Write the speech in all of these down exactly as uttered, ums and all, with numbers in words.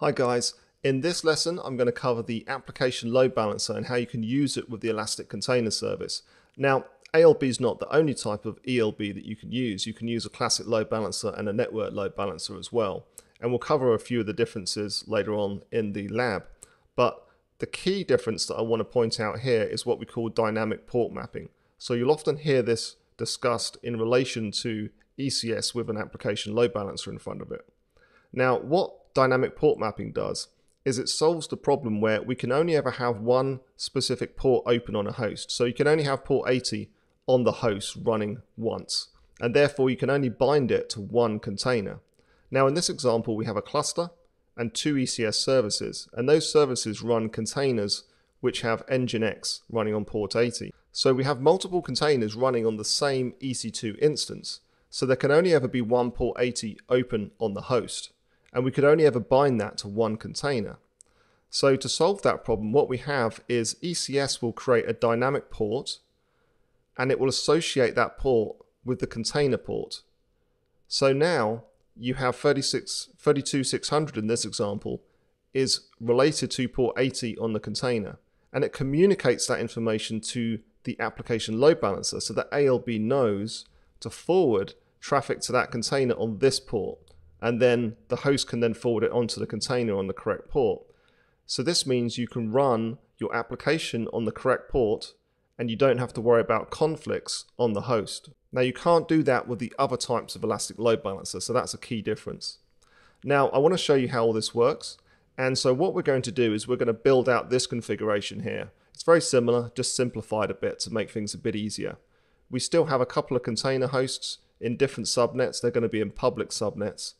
Hi guys, in this lesson I'm going to cover the application load balancer and how you can use it with the Elastic Container Service. Now A L B is not the only type of E L B that you can use. You can use a classic load balancer and a network load balancer as well. And we'll cover a few of the differences later on in the lab. But the key difference that I want to point out here is what we call dynamic port mapping. So you'll often hear this discussed in relation to E C S with an application load balancer in front of it. Now what dynamic port mapping does is it solves the problem where we can only ever have one specific port open on a host. So you can only have port eighty on the host running once, and therefore you can only bind it to one container. Now in this example we have a cluster and two E C S services, and those services run containers which have Nginx running on port eighty. So we have multiple containers running on the same E C two instance, so there can only ever be one port eighty open on the host. And we could only ever bind that to one container. So to solve that problem, what we have is E C S will create a dynamic port, and it will associate that port with the container port. So now you have thirty-six, thirty-two six hundred in this example is related to port eighty on the container, and it communicates that information to the application load balancer so that A L B knows to forward traffic to that container on this port. And then the host can then forward it onto the container on the correct port. So this means you can run your application on the correct port and you don't have to worry about conflicts on the host. Now you can't do that with the other types of Elastic Load Balancer, so that's a key difference. Now I want to show you how all this works, and so what we're going to do is we're going to build out this configuration here. It's very similar, just simplified a bit to make things a bit easier. We still have a couple of container hosts in different subnets. They're going to be in public subnets.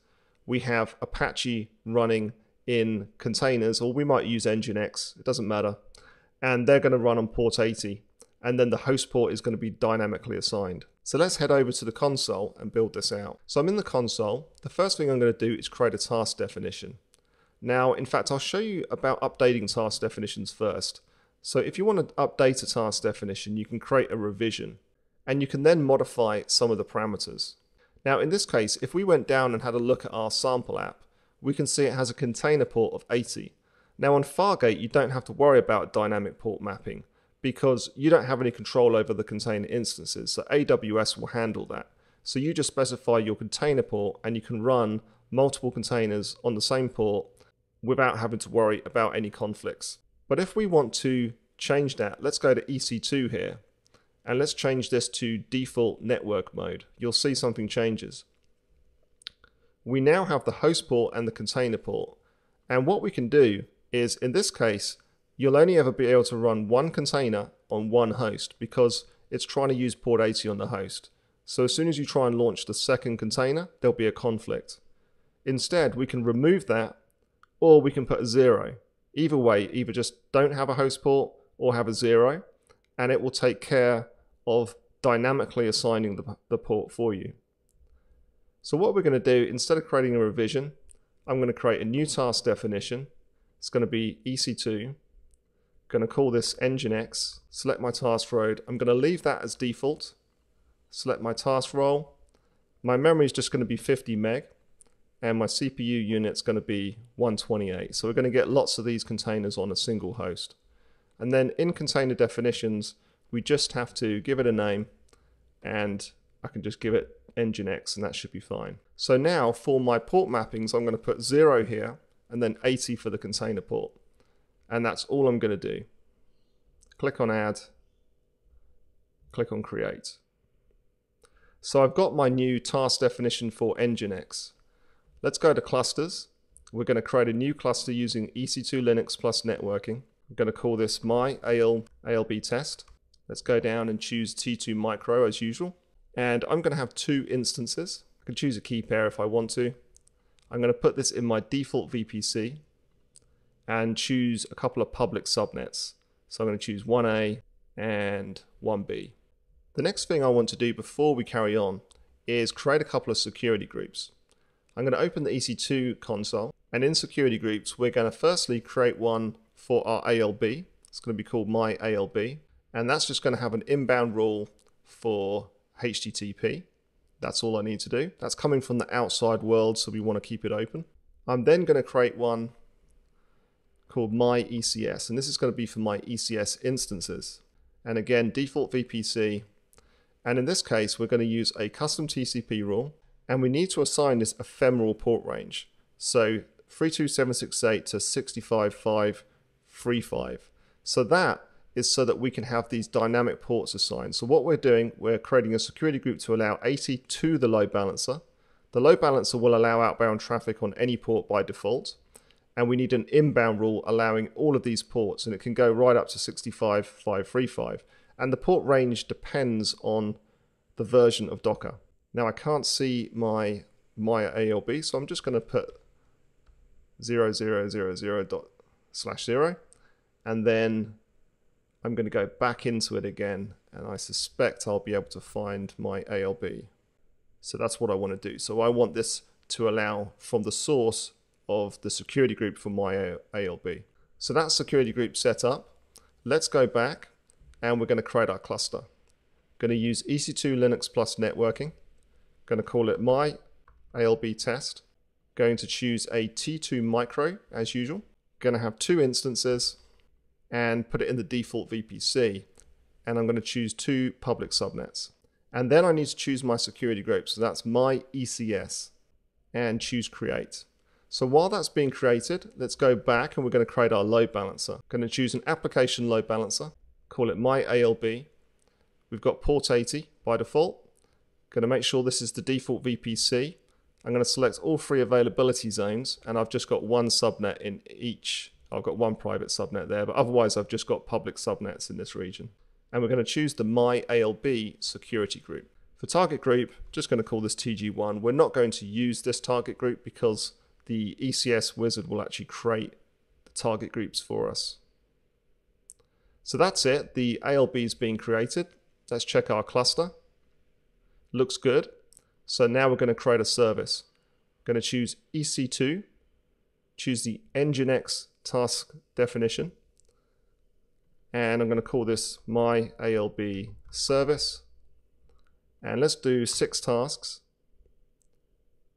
We have Apache running in containers, or we might use Nginx, it doesn't matter. And they're going to run on port eighty, and then the host port is going to be dynamically assigned. So let's head over to the console and build this out. So I'm in the console. The first thing I'm going to do is create a task definition. Now, in fact, I'll show you about updating task definitions first. So if you want to update a task definition, you can create a revision, and you can then modify some of the parameters. Now in this case, if we went down and had a look at our sample app, we can see it has a container port of eighty. Now on Fargate, you don't have to worry about dynamic port mapping because you don't have any control over the container instances, so A W S will handle that. So you just specify your container port and you can run multiple containers on the same port without having to worry about any conflicts. But if we want to change that, let's go to E C two here. And let's change this to default network mode. You'll see something changes. We now have the host port and the container port. And what we can do is, in this case, you'll only ever be able to run one container on one host because it's trying to use port eighty on the host. So as soon as you try and launch the second container, there'll be a conflict. Instead, we can remove that, or we can put a zero. Either way, either just don't have a host port or have a zero. And it will take care of dynamically assigning the, the port for you. So what we're going to do, instead of creating a revision, I'm going to create a new task definition. It's going to be E C two. I'm going to call this Nginx. Select my task node. I'm going to leave that as default. Select my task role. My memory is just going to be fifty meg. And my C P U unit is going to be one twenty-eight. So we're going to get lots of these containers on a single host. And then in container definitions, we just have to give it a name, and I can just give it Nginx, and that should be fine. So now for my port mappings, I'm going to put zero here and then eighty for the container port. And that's all I'm going to do. Click on add, click on create. So I've got my new task definition for Nginx. Let's go to clusters. We're going to create a new cluster using E C two Linux plus networking. I'm going to call this my A L B test. Let's go down and choose T two micro as usual. And I'm going to have two instances. I can choose a key pair if I want to. I'm going to put this in my default V P C and choose a couple of public subnets. So I'm going to choose one A and one B. The next thing I want to do before we carry on is create a couple of security groups. I'm going to open the E C two console, and in security groups, we're going to firstly create one for our A L B. It's going to be called my A L B, and that's just going to have an inbound rule for H T T P. That's all I need to do. That's coming from the outside world, so we want to keep it open. I'm then going to create one called my E C S, and this is going to be for my E C S instances. And again, default V P C. And in this case, we're going to use a custom T C P rule, and we need to assign this ephemeral port range. So three two seven six eight to six five five three five. So that is so that we can have these dynamic ports assigned. So what we're doing, we're creating a security group to allow eighty to the load balancer. The load balancer will allow outbound traffic on any port by default. And we need an inbound rule allowing all of these ports, and it can go right up to sixty-five five thirty-five. And the port range depends on the version of Docker. Now I can't see my Maya E L B, so I'm just going to put zero zero zero zero dot slash zero, and then I'm going to go back into it again, and I suspect I'll be able to find my A L B. So that's what I want to do. So I want this to allow from the source of the security group for my A L B. So that's security group set up. Let's go back, and we're going to create our cluster. I'm going to use E C two Linux plus networking. I'm going to call it my A L B test. I'm going to choose a T two micro as usual. I'm going to have two instances and put it in the default V P C, and I'm going to choose two public subnets. And then I need to choose my security group, so that's my E C S, and choose create. So while that's being created, let's go back and we're going to create our load balancer. I'm going to choose an application load balancer, call it my A L B. We've got port eighty by default. I'm going to make sure this is the default V P C. I'm going to select all three availability zones, and I've just got one subnet in each. I've got one private subnet there, but otherwise I've just got public subnets in this region. And we're going to choose the My A L B security group. For target group, just going to call this T G one. We're not going to use this target group because the E C S wizard will actually create the target groups for us. So that's it. The A L B is being created. Let's check our cluster. Looks good. So now we're going to create a service. I'm going to choose E C two, choose the Nginx task definition, and I'm going to call this my A L B service. And let's do six tasks.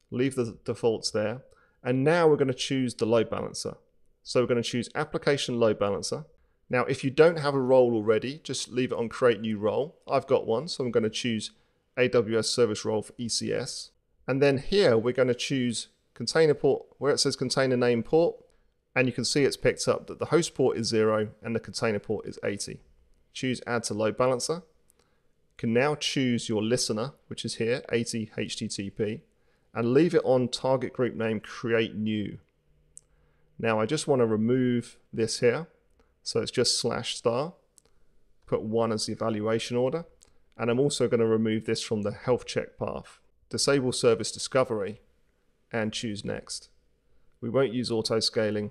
Leave the defaults there. And now we're going to choose the load balancer. So we're going to choose application load balancer. Now, if you don't have a role already, just leave it on create new role. I've got one, so I'm going to choose A W S service role for E C S. And then here we're going to choose container port, where it says container name port. And you can see it's picked up that the host port is zero and the container port is eighty. Choose add to load balancer. You can now choose your listener, which is here, eighty H T T P, and leave it on target group name create new. Now I just want to remove this here. So it's just slash star, put one as the evaluation order. And I'm also going to remove this from the health check path. Disable service discovery and choose next. We won't use auto scaling.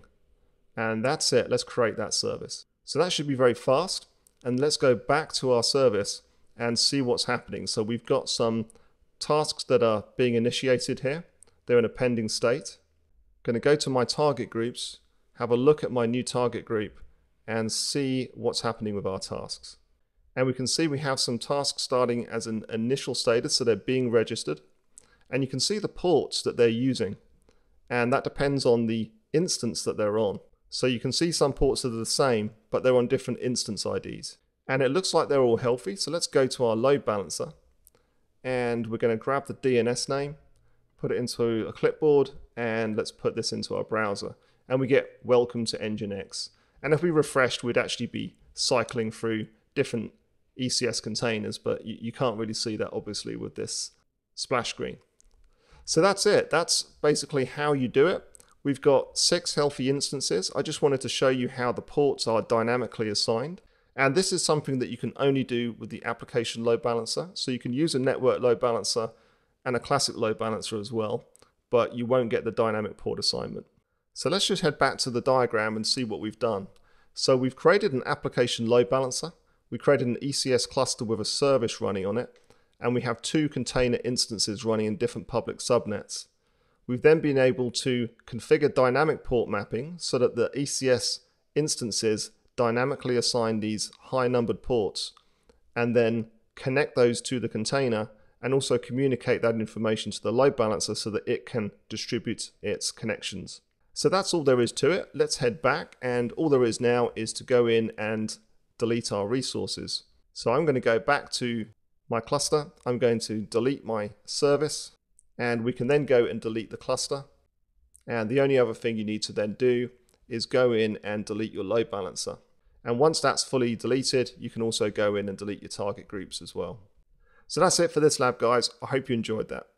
And that's it. Let's create that service. So that should be very fast. And let's go back to our service and see what's happening. So we've got some tasks that are being initiated here. They're in a pending state. I'm going to go to my target groups, have a look at my new target group, and see what's happening with our tasks. And we can see we have some tasks starting as an initial status, so they're being registered. And you can see the ports that they're using. And that depends on the instance that they're on. So you can see some ports that are the same, but they're on different instance I Ds. And it looks like they're all healthy. So let's go to our load balancer. And we're going to grab the D N S name, put it into a clipboard, and let's put this into our browser. And we get welcome to Nginx. And if we refreshed, we'd actually be cycling through different E C S containers, but you, you can't really see that obviously with this splash screen. So that's it. That's basically how you do it. We've got six healthy instances. I just wanted to show you how the ports are dynamically assigned. And this is something that you can only do with the application load balancer. So you can use a network load balancer and a classic load balancer as well, but you won't get the dynamic port assignment. So let's just head back to the diagram and see what we've done. So we've created an application load balancer. We created an E C S cluster with a service running on it. And we have two container instances running in different public subnets. We've then been able to configure dynamic port mapping so that the E C S instances dynamically assign these high numbered ports and then connect those to the container and also communicate that information to the load balancer so that it can distribute its connections. So that's all there is to it. Let's head back, and all there is now is to go in and delete our resources. So I'm going to go back to my cluster. I'm going to delete my service, and we can then go and delete the cluster. And the only other thing you need to then do is go in and delete your load balancer. And once that's fully deleted, you can also go in and delete your target groups as well. So that's it for this lab, guys. I hope you enjoyed that.